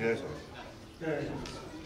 Yes, sir.